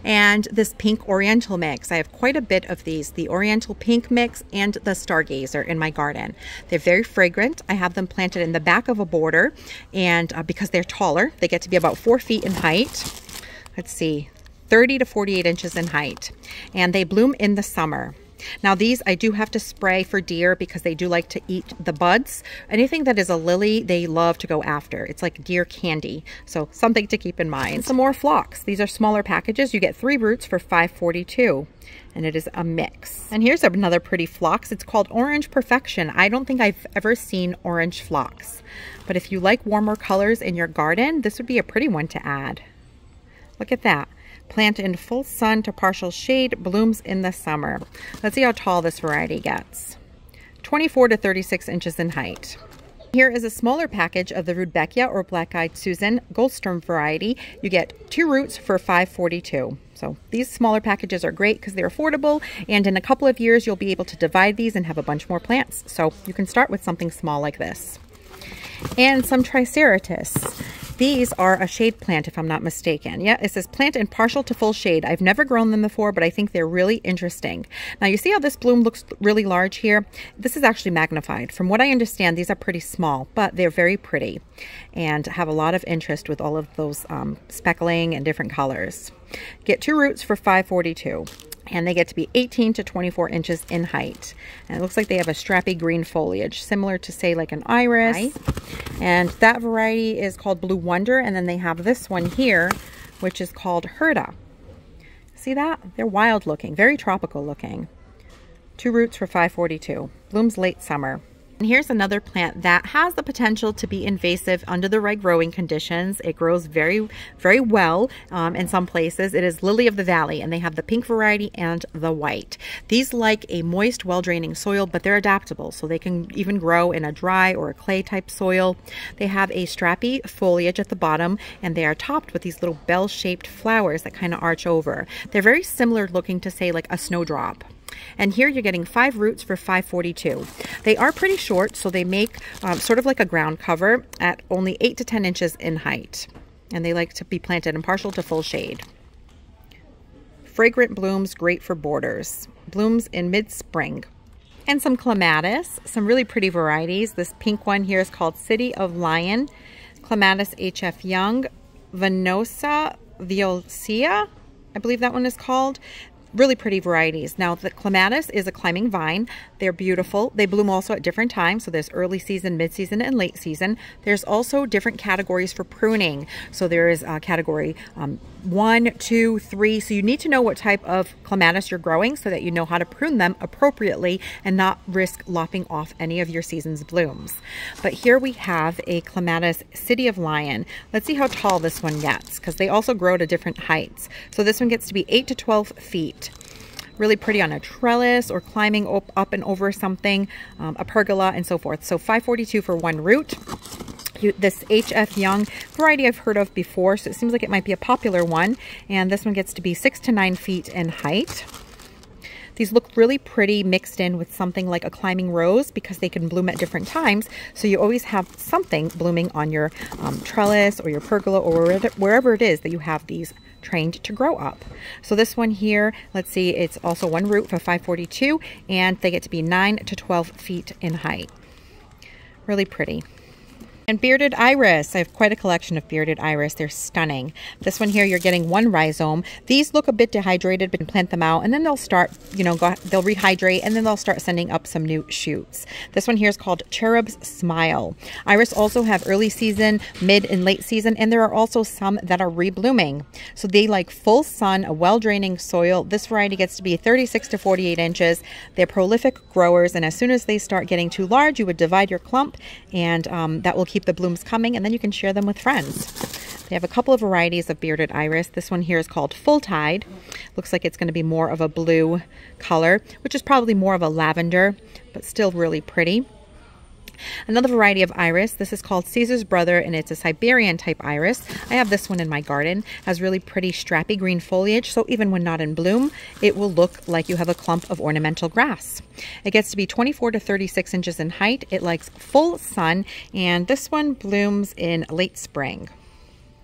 And this pink oriental mix. I have quite a bit of these, the oriental pink mix and the stargazer in my garden. They're very fragrant. I have them planted in the back of a border, and because they're taller, they get to be about 4 feet in height. Let's see, 30 to 48 inches in height, and they bloom in the summer. Now these I do have to spray for deer because they do like to eat the buds. Anything that is a lily, they love to go after. It's like deer candy. So something to keep in mind. And some more phlox. These are smaller packages. You get 3 roots for $5.42. And it is a mix. And here's another pretty phlox. It's called Orange Perfection. I don't think I've ever seen orange phlox. But if you like warmer colors in your garden, this would be a pretty one to add. Look at that. Plant in full sun to partial shade, blooms in the summer. Let's see how tall this variety gets. 24 to 36 inches in height. Here is a smaller package of the Rudbeckia or Black-Eyed Susan Goldsturm variety. You get 2 roots for $5.42. So these smaller packages are great because they're affordable, and in a couple of years you'll be able to divide these and have a bunch more plants. So you can start with something small like this. And some Triceratus. These are a shade plant, if I'm not mistaken. Yeah, it says plant in partial to full shade. I've never grown them before, but I think they're really interesting. Now you see how this bloom looks really large here? This is actually magnified. From what I understand, these are pretty small, but they're very pretty and have a lot of interest with all of those speckling and different colors. Get 2 roots for $5.42, and they get to be 18 to 24 inches in height. And it looks like they have a strappy green foliage, similar to say like an iris. And that variety is called Blue Wonder, and then they have this one here, which is called Herda. See that? They're wild looking, very tropical looking. 2 roots for $5.42. Blooms late summer. And here's another plant that has the potential to be invasive under the right growing conditions. It grows very, very well in some places. It is Lily of the Valley, and they have the pink variety and the white. These like a moist, well-draining soil, but they're adaptable, so they can even grow in a dry or a clay-type soil. They have a strappy foliage at the bottom, and they are topped with these little bell-shaped flowers that kind of arch over. They're very similar looking to, say, like a snowdrop. And here you're getting 5 roots for $5.42. They are pretty short, so they make sort of like a ground cover at only 8 to 10 inches in height. And they like to be planted in partial to full shade. Fragrant blooms, great for borders. Blooms in mid-spring. And some clematis, some really pretty varieties. This pink one here is called City of Lion, Clematis HF Young, Venosa Violacea, I believe that one is called. Really pretty varieties. Now the clematis is a climbing vine. They're beautiful. They bloom also at different times. So there's early season, mid-season, and late season. There's also different categories for pruning. So there is category 1, 2, 3. So you need to know what type of clematis you're growing so that you know how to prune them appropriately and not risk lopping off any of your season's blooms. But here we have a Clematis City of Lion. Let's see how tall this one gets because they also grow to different heights. So this one gets to be 8 to 12 feet. Really pretty on a trellis or climbing up and over something, a pergola and so forth. So $5.42 for 1 root. this HF Young variety I've heard of before, so it seems like it might be a popular one. And this one gets to be 6 to 9 feet in height. These look really pretty mixed in with something like a climbing rose because they can bloom at different times. So you always have something blooming on your trellis or your pergola or wherever it is that you have these trained to grow up. So this one here, let's see, it's also one root for 542, and they get to be 9 to 12 feet in height. Really pretty. And bearded iris. I have quite a collection of bearded iris. They're stunning. This one here, you're getting one rhizome. These look a bit dehydrated, but you plant them out and then they'll start, you know, they'll rehydrate and then they'll start sending up some new shoots. This one here is called Cherub's Smile. Iris also have early season, mid and late season, and there are also some that are reblooming. So they like full sun, a well-draining soil. This variety gets to be 36 to 48 inches. They're prolific growers, and as soon as they start getting too large, you would divide your clump, and that will keep the blooms coming, and then you can share them with friends. They have a couple of varieties of bearded iris. This one here is called Full Tide. Looks like it's going to be more of a blue color, which is probably more of a lavender, but still really pretty. Another variety of iris, this is called Caesar's Brother, and it's a Siberian type iris. I have this one in my garden. It has really pretty strappy green foliage, so even when not in bloom, it will look like you have a clump of ornamental grass. It gets to be 24 to 36 inches in height. It likes full sun, and this one blooms in late spring.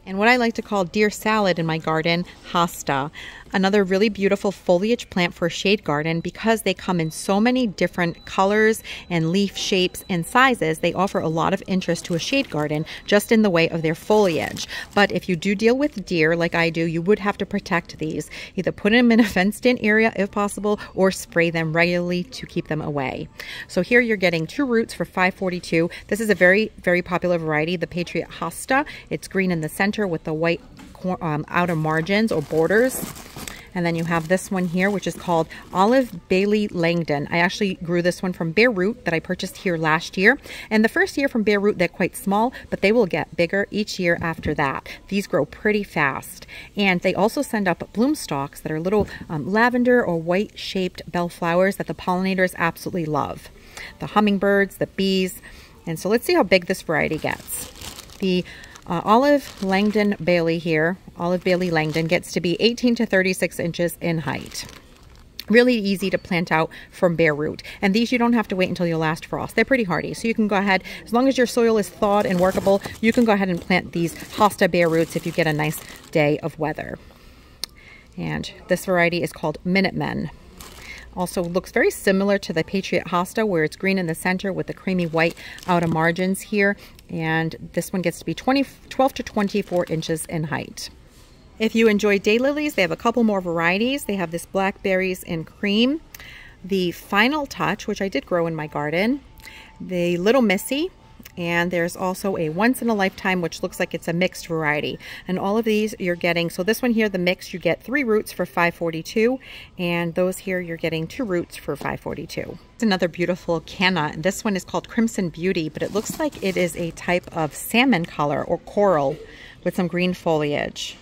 And what I like to call deer salad in my garden, hosta. Another really beautiful foliage plant for a shade garden because they come in so many different colors and leaf shapes and sizes. They offer a lot of interest to a shade garden just in the way of their foliage. But if you do deal with deer like I do, you would have to protect these. Either put them in a fenced-in area if possible, or spray them regularly to keep them away. So here you're getting two roots for $5.42. This is a very, very popular variety, the Patriot Hosta. It's green in the center with the white outer margins or borders. And then you have this one here, which is called Olive Bailey Langdon. I actually grew this one from bare root that I purchased here last year. And the first year from bare root, they're quite small, but they will get bigger each year after that. These grow pretty fast. And they also send up bloom stalks that are little lavender or white shaped bell flowers that the pollinators absolutely love. The hummingbirds, the bees. And so let's see how big this variety gets. The Olive Langdon Bailey here, Olive Bailey Langdon, gets to be 18 to 36 inches in height. Really easy to plant out from bare root. And these you don't have to wait until your last frost. They're pretty hardy. So you can go ahead, as long as your soil is thawed and workable, you can go ahead and plant these hosta bare roots if you get a nice day of weather. And this variety is called Minutemen. Also looks very similar to the Patriot Hosta, where it's green in the center with the creamy white outer margins here. And this one gets to be 12 to 24 inches in height. If you enjoy daylilies, they have a couple more varieties. They have this Blackberries and Cream, the Final Touch, which I did grow in my garden, the Little Missy, and there's also a Once in a Lifetime, which looks like it's a mixed variety. And all of these you're getting, so this one here, the mix, you get three roots for $5.42, and those here you're getting two roots for $5.42. It's another beautiful canna, and this one is called Crimson Beauty, but it looks like it is a type of salmon color or coral with some green foliage.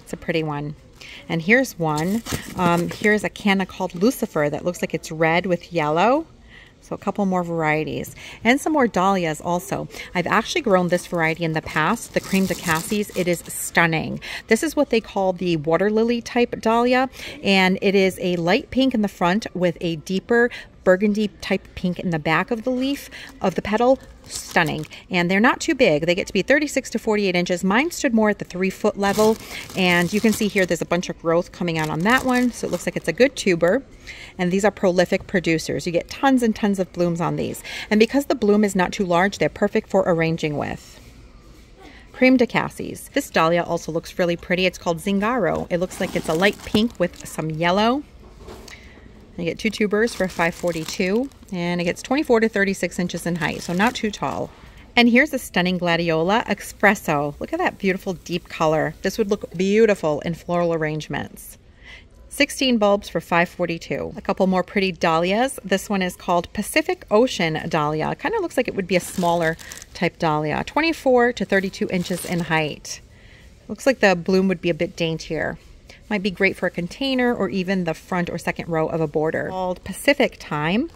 It's a pretty one. And here's one, here's a canna called Lucifer that looks like it's red with yellow. So a couple more varieties and some more dahlias also. I've actually grown this variety in the past, the Cream de Cassis. It is stunning. This is what they call the water lily type dahlia, and it is a light pink in the front with a deeper burgundy type pink in the back of the leaf of the petal. Stunning. And they're not too big. They get to be 36 to 48 inches. Mine stood more at the 3 foot level, and you can see here there's a bunch of growth coming out on that one, so it looks like it's a good tuber. And these are prolific producers. You get tons and tons of blooms on these, and because the bloom is not too large, they're perfect for arranging with. Cream de Cassis. This dahlia also looks really pretty. It's called Zingaro. It looks like it's a light pink with some yellow. You get two tubers for $5.42, and it gets 24 to 36 inches in height, so not too tall. And here's a stunning Gladiola Espresso. Look at that beautiful deep color. This would look beautiful in floral arrangements. 16 bulbs for $5.42. A couple more pretty dahlias. This one is called Pacific Ocean Dahlia. Kind of looks like it would be a smaller type dahlia, 24 to 32 inches in height. Looks like the bloom would be a bit daintier. Might be great for a container or even the front or second row of a border. Called Pacific Time,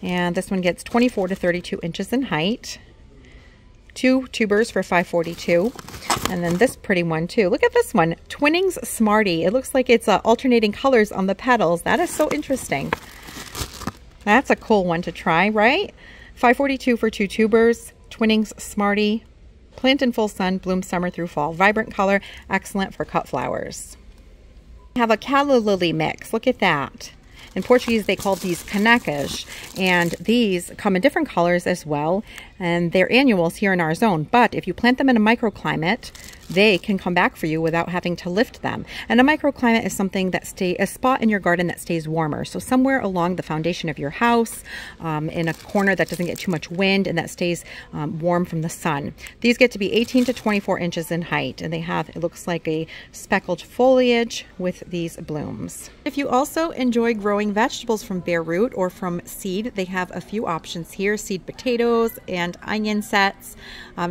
and this one gets 24 to 32 inches in height. Two tubers for $5.42. And then this pretty one too. Look at this one, Twinnings Smarty. It looks like it's alternating colors on the petals. That is so interesting. That's a cool one to try, right? $5.42 for two tubers. Twinnings Smarty. Plant in full sun, bloom summer through fall. Vibrant color, excellent for cut flowers. We have a calla lily mix. Look at that. In Portuguese, they call these canecas, and these come in different colors as well, and they're annuals here in our zone. But if you plant them in a microclimate, they can come back for you without having to lift them. And a microclimate is something that a spot in your garden that stays warmer. So somewhere along the foundation of your house, in a corner that doesn't get too much wind and that stays warm from the sun. These get to be 18 to 24 inches in height, and they have, it looks like a speckled foliage with these blooms. If you also enjoy growing vegetables from bare root or from seed, they have a few options here, seed potatoes and onion sets.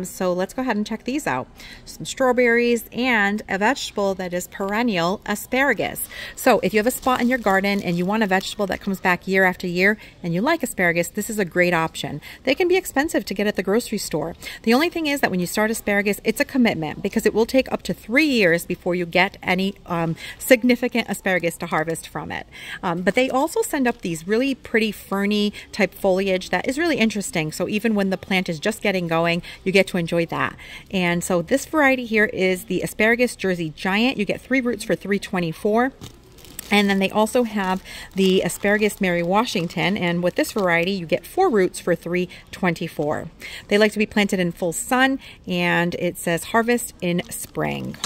So let's go ahead and check these out. Some strawberries and a vegetable that is perennial, asparagus. So if you have a spot in your garden and you want a vegetable that comes back year after year and you like asparagus, this is a great option. They can be expensive to get at the grocery store. The only thing is that when you start asparagus, it's a commitment because it will take up to 3 years before you get any significant asparagus to harvest from it. But they also send up these really pretty ferny type foliage that is really interesting. So even when the plant is just getting going, you get to enjoy that. And so this variety here is the asparagus Jersey Giant. You get 3 roots for $3.24. And then they also have the asparagus Mary Washington, and with this variety you get 4 roots for $3.24. They like to be planted in full sun, and it says harvest in spring.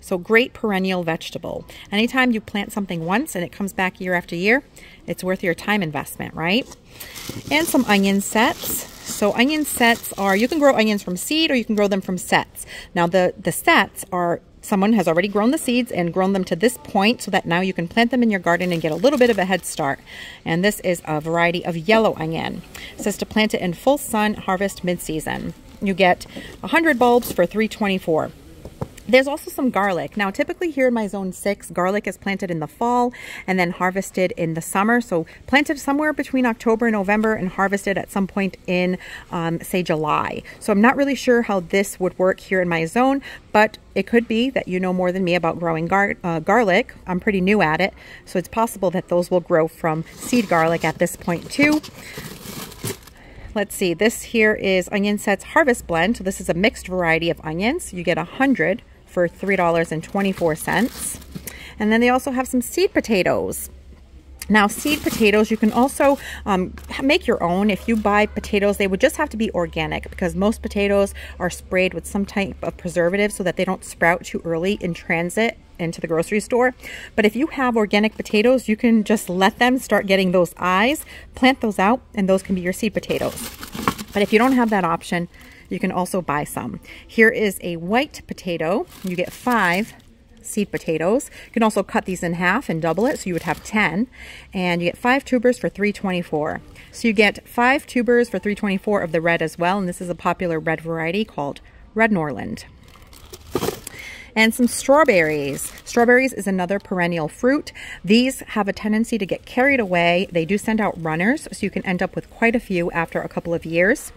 So great perennial vegetable. Anytime you plant something once and it comes back year after year, it's worth your time investment, right? And some onion sets. So onion sets are, you can grow onions from seed or you can grow them from sets. Now the sets are, someone has already grown the seeds and grown them to this point so that now you can plant them in your garden and get a little bit of a head start. And this is a variety of yellow onion. It says to plant it in full sun, harvest mid-season. You get 100 bulbs for $3.24. There's also some garlic. Now, typically here in my zone 6, garlic is planted in the fall and then harvested in the summer. So planted somewhere between October and November and harvested at some point in, say, July. So I'm not really sure how this would work here in my zone, but it could be that you know more than me about growing garlic. I'm pretty new at it, so it's possible that those will grow from seed garlic at this point too. Let's see, this here is Onion Sets Harvest Blend. So this is a mixed variety of onions. You get 100 for $3.24. And then they also have some seed potatoes. Now, seed potatoes, you can also make your own. If you buy potatoes, they would just have to be organic because most potatoes are sprayed with some type of preservative so that they don't sprout too early in transit into the grocery store. But if you have organic potatoes, you can just let them start getting those eyes, plant those out, and those can be your seed potatoes. But if you don't have that option, you can also buy some. Here is a white potato. You get 5 seed potatoes. You can also cut these in half and double it, so you would have 10. And you get 5 tubers for $3.24. So you get 5 tubers for $3.24 of the red as well, and this is a popular red variety called Red Norland. And some strawberries. Strawberries is another perennial fruit. These have a tendency to get carried away. They do send out runners, so you can end up with quite a few after a couple of years.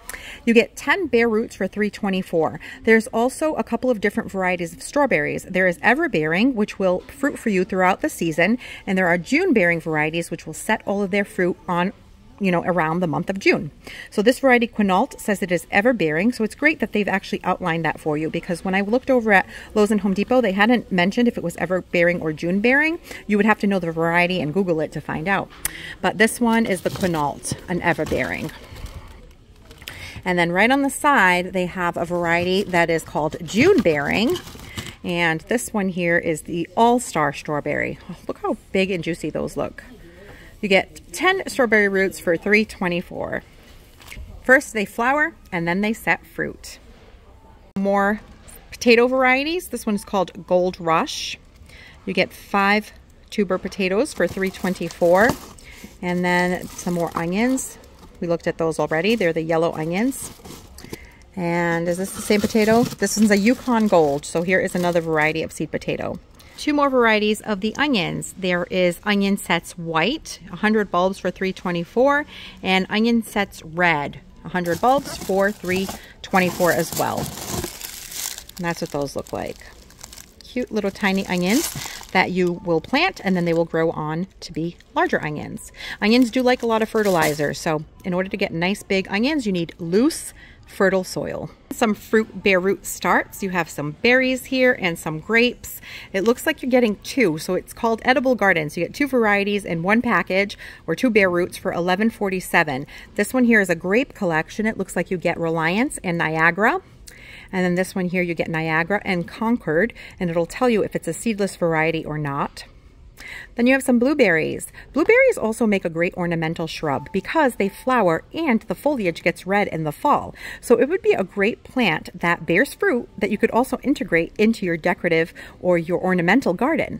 You get 10 bare roots for $3.24. There's also a couple of different varieties of strawberries. There is everbearing, which will fruit for you throughout the season, and there are June bearing varieties, which will set all of their fruit on around the month of June. So this variety, Quinault, says it is everbearing. So it's great that they've actually outlined that for you, because when I looked over at Lowe's and Home Depot, they hadn't mentioned if it was everbearing or June bearing. You would have to know the variety and Google it to find out. But this one is the Quinault, an everbearing. And then right on the side, they have a variety that is called June bearing. And this one here is the All-Star Strawberry. Oh, look how big and juicy those look. You get 10 strawberry roots for $3.24. First they flower and then they set fruit. More potato varieties. This one's called Gold Rush. You get 5 tuber potatoes for $3.24. And then some more onions. We looked at those already. They're the yellow onions. And is this the same potato? This one's a Yukon Gold. So here is another variety of seed potato. 2 more varieties of the onions. There is Onion Sets White, 100 bulbs for $3.24, and Onion Sets Red, 100 bulbs, 4, 3, 24 as well. And that's what those look like. Cute little tiny onions that you will plant, and then they will grow on to be larger onions. Onions do like a lot of fertilizer, so in order to get nice big onions, you need loose, fertile soil. Some fruit bare root starts. You have some berries here and some grapes. It looks like you're getting two, so it's called Edible Garden. So you get two varieties in one package, or two bare roots for $11.47. This one here is a grape collection. It looks like you get Reliance and Niagara. And then this one here, you get Niagara and Concord, and it'll tell you if it's a seedless variety or not. Then you have some blueberries. Blueberries also make a great ornamental shrub because they flower and the foliage gets red in the fall. So it would be a great plant that bears fruit that you could also integrate into your decorative or your ornamental garden.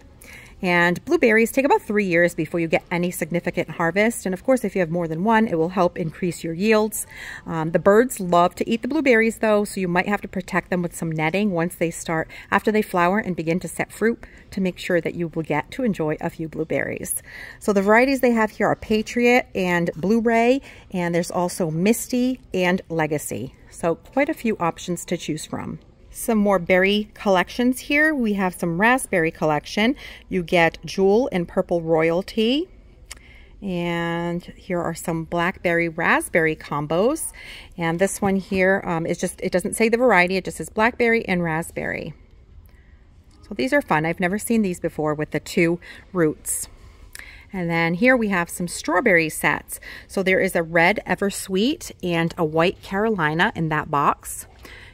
And blueberries take about 3 years before you get any significant harvest. And of course, if you have more than one, it will help increase your yields. The birds love to eat the blueberries though, so you might have to protect them with some netting once they start, after they flower and begin to set fruit, to make sure that you will get to enjoy a few blueberries. So the varieties they have here are Patriot and Blue Ray, and there's also Misty and Legacy. So quite a few options to choose from. Some more berry collections here. We have some raspberry collection. You get Jewel and Purple Royalty. And here are some blackberry raspberry combos. And this one here is just, it doesn't say the variety, it just says blackberry and raspberry. So these are fun. I've never seen these before with the two roots. And then here we have some strawberry sets. So there is a red Eversweet and a white Carolina in that box.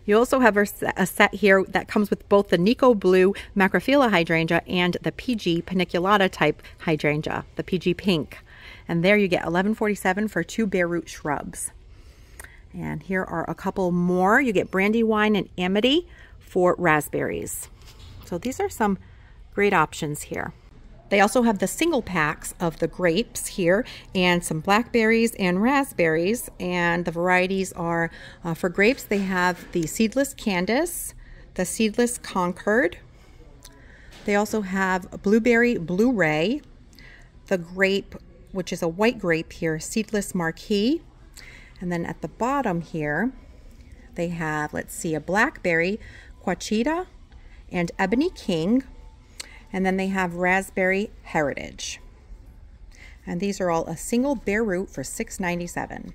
You also have a set here that comes with both the Nico Blue Macrophylla hydrangea and the PG Paniculata type hydrangea, the PG Pink. And there you get $11.47 for two bare root shrubs. And here are a couple more. You get Brandywine and Amity for raspberries. So these are some great options here. They also have the single packs of the grapes here and some blackberries and raspberries, and the varieties are for grapes they have the seedless Candace, the seedless Concord. They also have blueberry Blue Ray, the grape, which is a white grape here, seedless Marquis, and then at the bottom here they have, let's see, a blackberry Quachita and Ebony King. And then they have Raspberry Heritage. And these are all a single bare root for $6.97.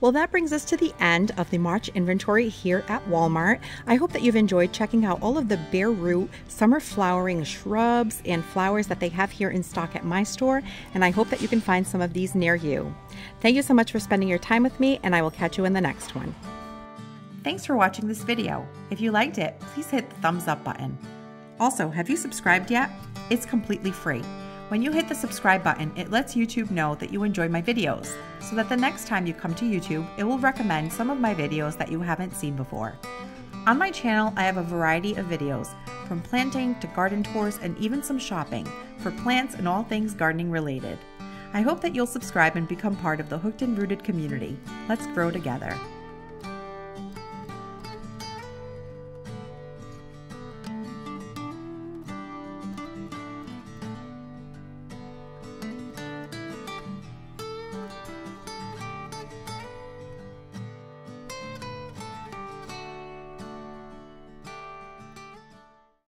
Well, that brings us to the end of the March inventory here at Walmart. I hope that you've enjoyed checking out all of the bare root summer flowering shrubs and flowers that they have here in stock at my store, and I hope that you can find some of these near you. Thank you so much for spending your time with me, and I will catch you in the next one. Thanks for watching this video. If you liked it, please hit the thumbs up button. Also, have you subscribed yet? It's completely free. When you hit the subscribe button, it lets YouTube know that you enjoy my videos, so that the next time you come to YouTube, it will recommend some of my videos that you haven't seen before. On my channel, I have a variety of videos, from planting to garden tours and even some shopping, for plants and all things gardening related. I hope that you'll subscribe and become part of the Hooked and Rooted community. Let's grow together.